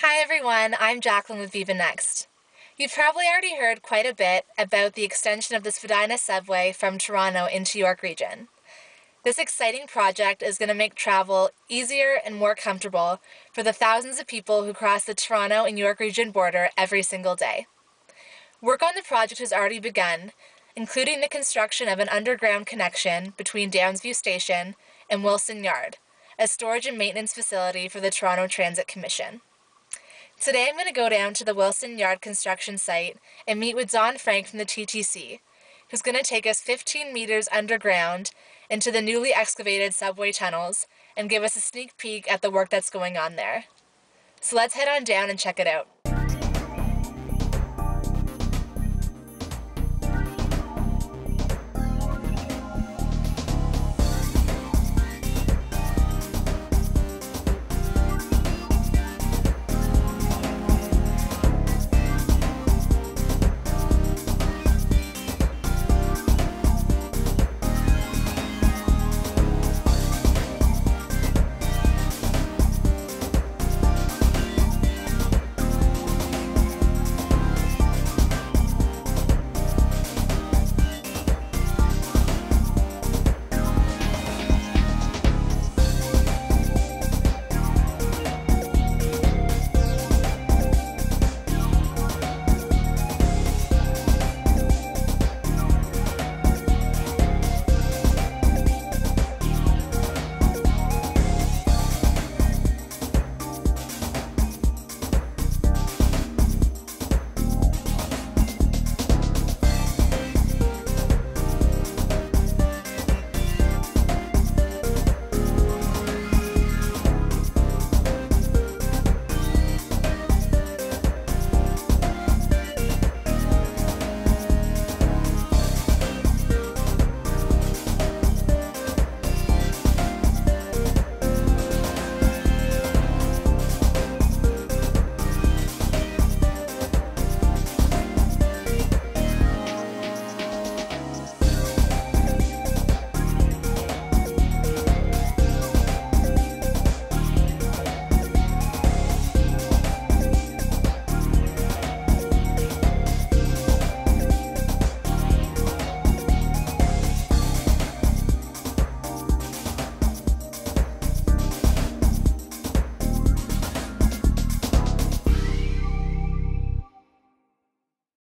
Hi everyone, I'm Jacqueline with VivaNext. You've probably already heard quite a bit about the extension of the Spadina subway from Toronto into York Region. This exciting project is going to make travel easier and more comfortable for the thousands of people who cross the Toronto and York Region border every single day. Work on the project has already begun, including the construction of an underground connection between Downsview Station and Wilson Yard, a storage and maintenance facility for the Toronto Transit Commission. Today I'm going to go down to the Wilson Yard construction site and meet with John Frank from the TTC, who's going to take us 15 meters underground into the newly excavated subway tunnels and give us a sneak peek at the work that's going on there. So let's head on down and check it out.